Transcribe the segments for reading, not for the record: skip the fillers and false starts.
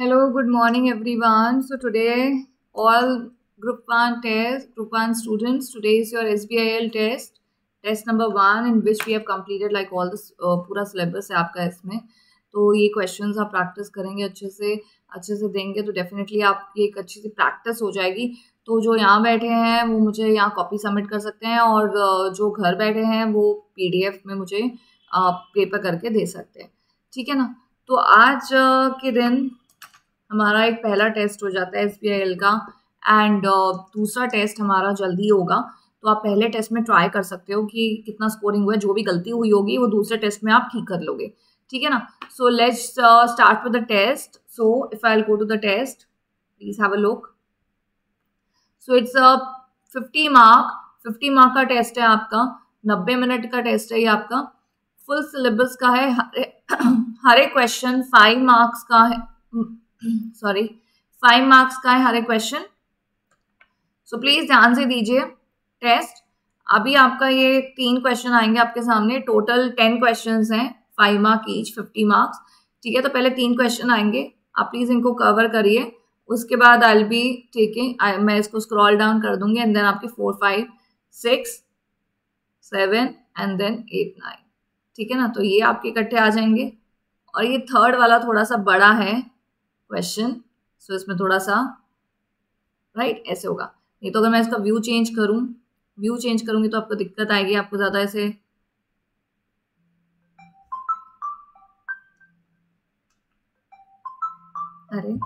Hello, good morning everyone. So today all group 1 test, group 1 students, today is your SBIL test, test number 1 in which we have completed like all this पूरा syllabus है आपका इसमें. तो ये questions आप practice करेंगे अच्छे से देंगे तो definitely आप ये एक अच्छी सी practice हो जाएगी. तो जो यहाँ बैठे हैं वो मुझे यहाँ copy submit कर सकते हैं और जो घर बैठे हैं वो PDF में मुझे paper करके दे सकते हैं, ठीक है ना. तो आज के दिन हमारा एक पहला टेस्ट हो जाता है SBIL का एंड दूसरा टेस्ट हमारा जल्दी होगा. तो आप पहले टेस्ट में ट्राई कर सकते हो कि कितना स्कोरिंग हुआ है, जो भी गलती हुई होगी वो दूसरे टेस्ट में आप ठीक कर लोगे, ठीक है ना. So let's start with the test. So if I will go to the test, please have a look. So it's 50 mark का टेस्ट है आपका, 90 मिनट का टेस्ट है ये आपका. फुल सिलेबस का है, हर एक क्वेश्चन 5 मार्क्स का है, सॉरी 5 मार्क्स का है हर एक क्वेश्चन. सो प्लीज ध्यान से दीजिए टेस्ट. अभी आपका ये 3 क्वेश्चन आएंगे आपके सामने, टोटल 10 क्वेश्चन हैं, 5 मार्क ईच, 50 मार्क्स, ठीक है. तो पहले 3 क्वेश्चन आएंगे, आप प्लीज इनको कवर करिए. उसके बाद आई विल बी टेकिंग, मैं इसको स्क्रॉल डाउन कर दूंगी एंड देन आपके 4, 5, 6, 7 एंड देन 8, 9, ठीक है ना. तो ये आपके इकट्ठे आ जाएंगे और ये थर्ड वाला थोड़ा सा बड़ा है क्वेश्चन, सो इसमें थोड़ा सा राइट ऐसे होगा. नहीं तो अगर मैं इसका व्यू चेंज करूंगी तो आपको दिक्कत आएगी, आपको ज़्यादा ऐसे अरे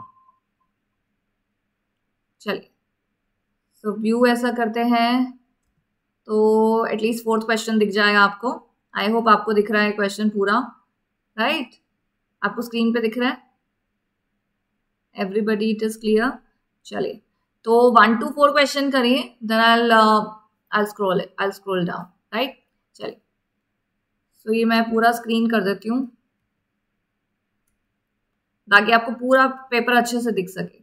चलिए. सो व्यू ऐसा करते हैं तो एटलीस्ट 4th क्वेश्चन दिख जाएगा आपको. आई होप आपको दिख रहा है क्वेश्चन पूरा, राइट. आपको स्क्रीन पे दिख रहा है, एवरीबडी इट इज क्लियर. चलिए तो 1 to 4 क्वेश्चन करिए, then I scroll down, right. चलिए सो ये मैं पूरा स्क्रीन कर देती हूँ ताकि आपको पूरा पेपर अच्छे से दिख सके,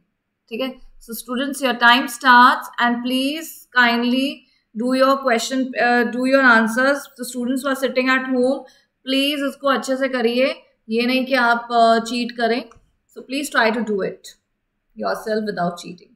ठीक है. So students your time starts and please kindly do your answers. The students are sitting at home, please इसको अच्छे से करिए, ये नहीं कि आप चीट करें. So please try to do it yourself without cheating.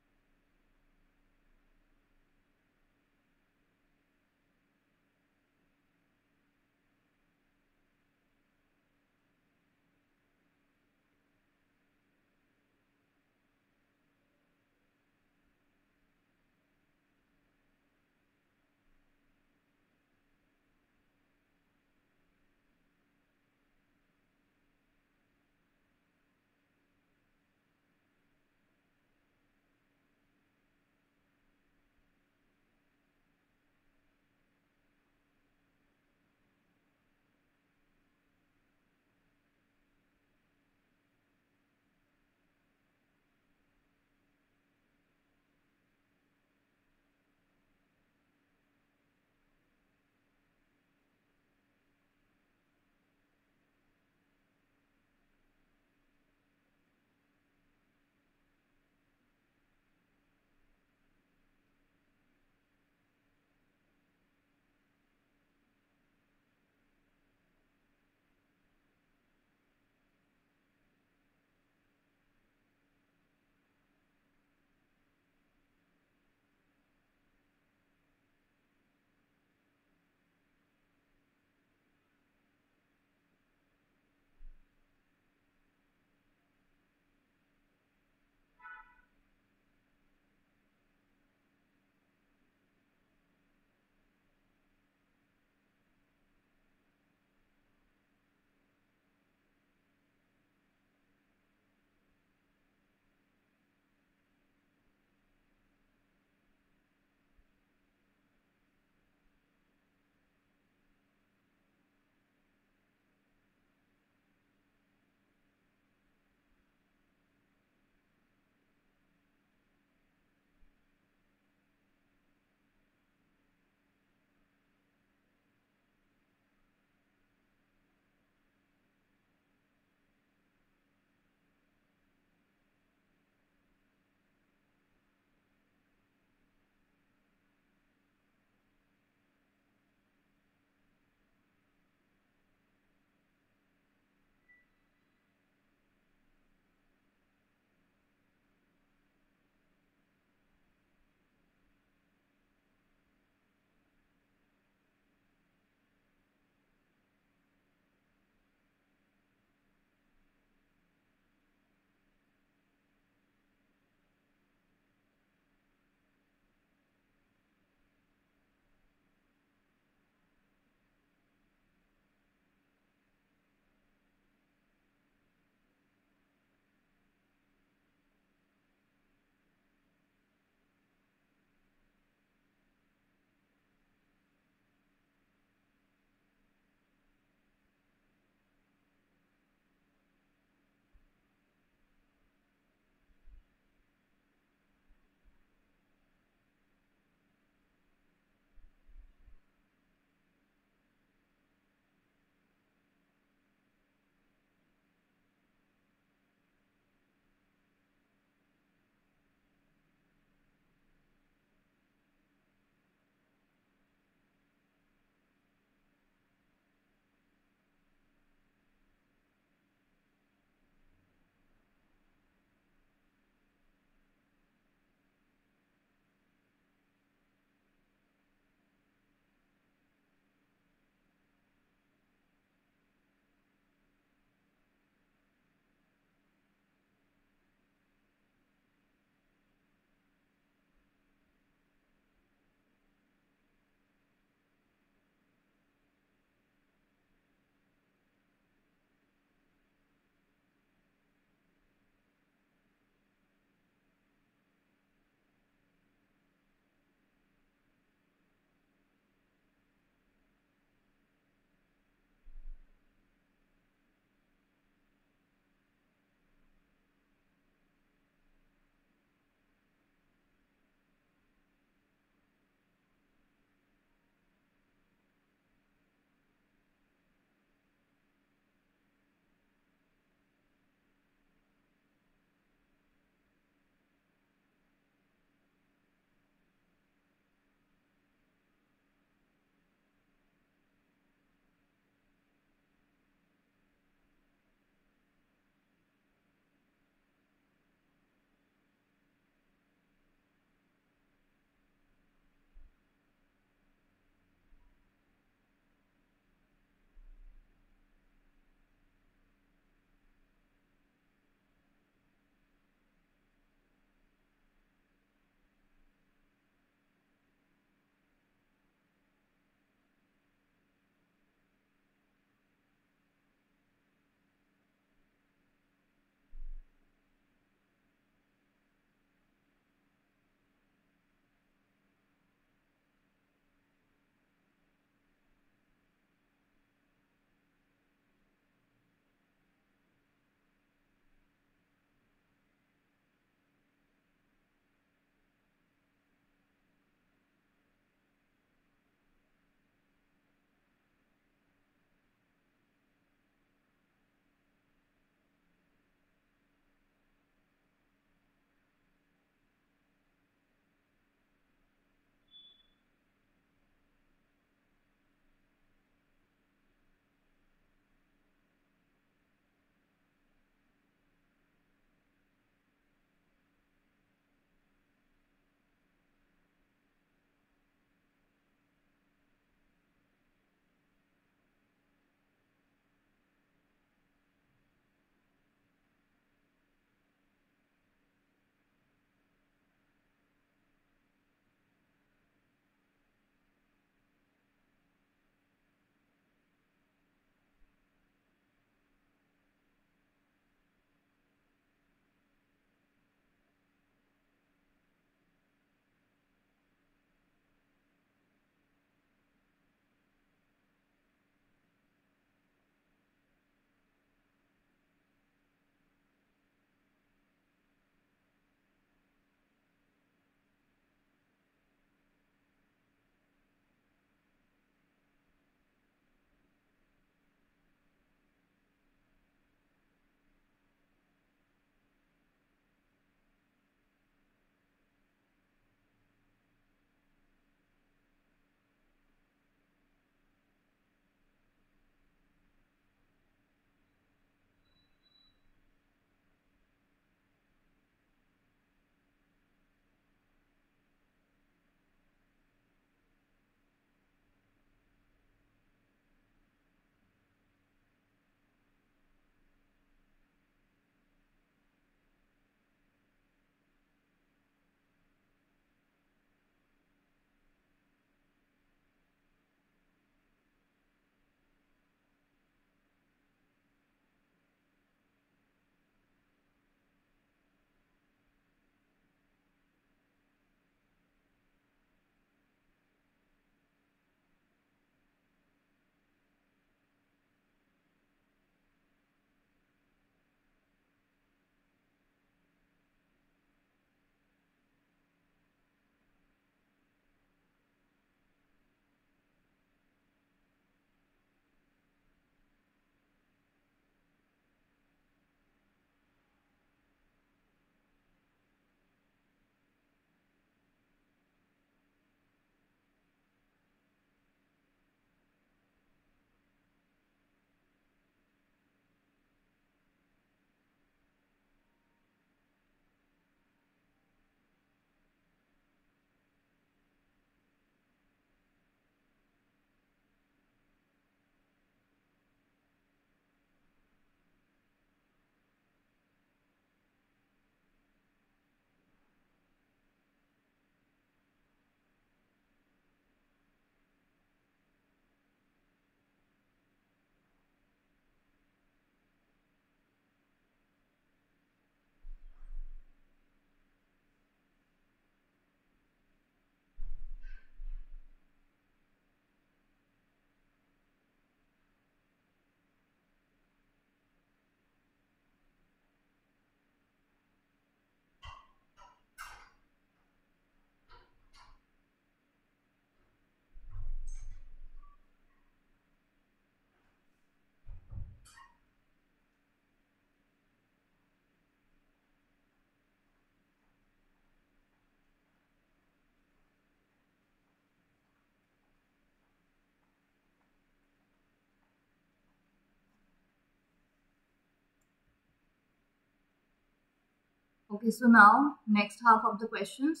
Okay, so now next half of the questions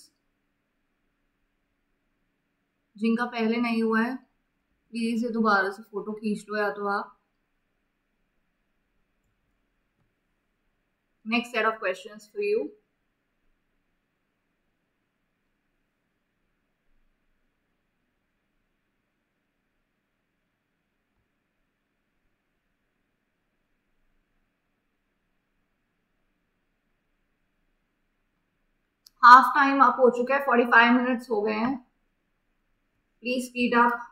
जिनका पहले नहीं हुआ है प्लीज ये दोबारा से फोटो खींच लो या तो आप next set of questions for you. Half time आप हो चुका है 45 मिनट्स हो गए हैं प्लीज स्पीड अप